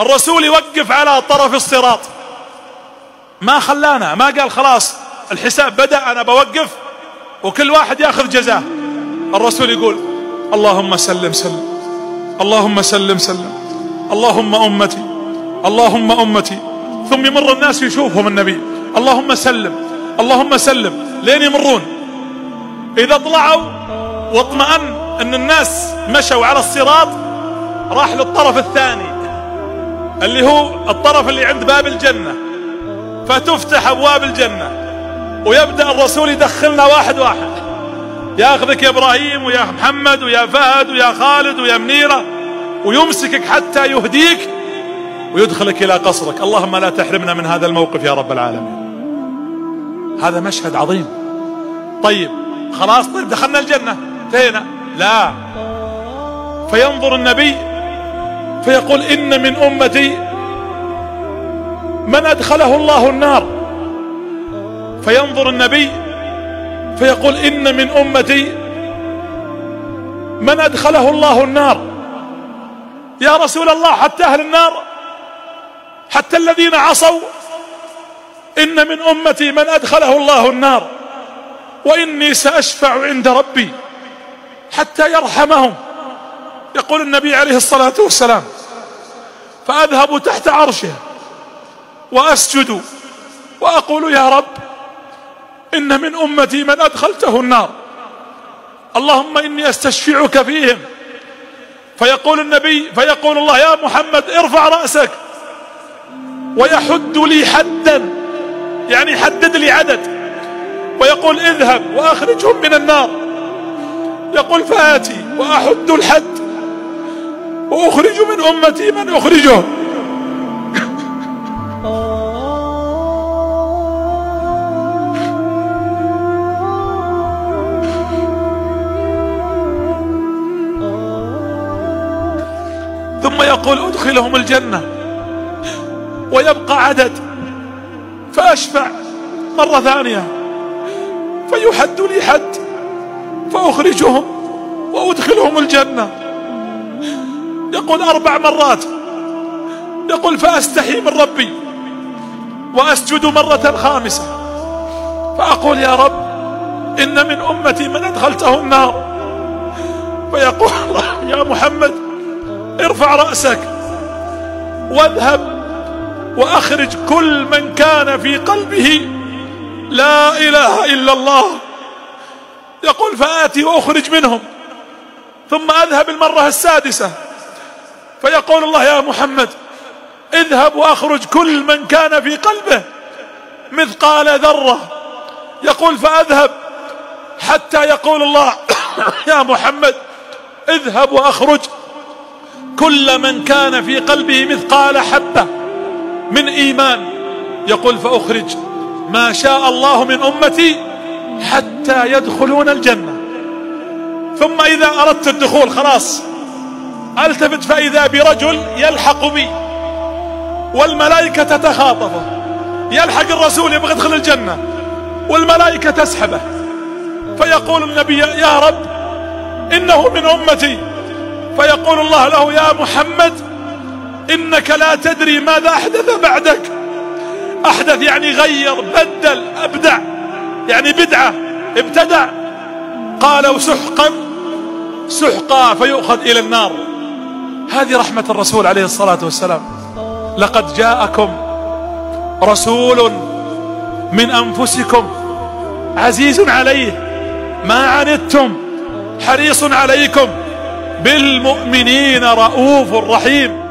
الرسول يوقف على طرف الصراط، ما خلانا، ما قال خلاص الحساب بدأ أنا بوقف وكل واحد يأخذ جزاه. الرسول يقول اللهم سلم سلم، اللهم سلم سلم، اللهم أمتي، اللهم أمتي. ثم يمر الناس يشوفهم النبي اللهم سلم اللهم سلم لين يمرون. إذا طلعوا واطمأن أن الناس مشوا على الصراط راح للطرف الثاني اللي هو الطرف اللي عند باب الجنة، فتفتح أبواب الجنة ويبدأ الرسول يدخلنا واحد واحد، ياخذك يا إبراهيم ويا محمد ويا فهد ويا خالد ويا منيرة، ويمسكك حتى يهديك ويدخلك إلى قصرك. اللهم لا تحرمنا من هذا الموقف يا رب العالمين. هذا مشهد عظيم. طيب خلاص، طيب دخلنا الجنة انتهينا؟ لا، فينظر النبي فيقول إن من أمتي من أدخله الله النار. فينظر النبي فيقول إن من أمتي من أدخله الله النار. يا رسول الله حتى أهل النار، حتى الذين عصوا؟ إن من أمتي من أدخله الله النار وإني سأشفع عند ربي حتى يرحمهم. يقول النبي عليه الصلاة والسلام فأذهب تحت عرشه وأسجد وأقول يا رب إن من أمتي من أدخلته النار، اللهم إني أستشفعك فيهم. فيقول النبي، فيقول الله يا محمد ارفع رأسك، ويحد لي حدا، يعني حدد لي عدد، ويقول اذهب وأخرجهم من النار. يقول فآتي وأحد الحد وأخرج من أمتي من أخرجه. ثم يقول أدخلهم الجنة ويبقى عدد فأشفع مرة ثانية، فيحد لي حد فأخرجهم وأدخلهم الجنة. يقول أربع مرات، يقول فأستحي من ربي وأسجد مرة خامسة فأقول يا رب إن من أمتي من أدخلته النار. فيقول الله يا محمد ارفع رأسك واذهب وأخرج كل من كان في قلبه لا إله إلا الله. يقول فآتي وأخرج منهم. ثم أذهب المرة السادسة فيقول الله يا محمد اذهب وأخرج كل من كان في قلبه مثقال ذرة. يقول فأذهب حتى يقول الله يا محمد اذهب وأخرج كل من كان في قلبه مثقال حبة من إيمان. يقول فأخرج ما شاء الله من أمتي حتى يدخلون الجنة. ثم إذا أردت الدخول خلاص ألتفت فإذا برجل يلحق بي والملائكة تتخاطفه، يلحق الرسول يبغى يدخل الجنة والملائكة تسحبه. فيقول النبي يا رب إنه من أمتي. فيقول الله له يا محمد إنك لا تدري ماذا أحدث بعدك. أحدث يعني غير، بدل، أبدع، يعني بدعة، ابتدع. قالوا سحقا سحقا فيؤخذ إلى النار. هذه رحمة الرسول عليه الصلاة والسلام. لقد جاءكم رسول من أنفسكم عزيز عليه ما عنتم حريص عليكم بالمؤمنين رؤوف رحيم.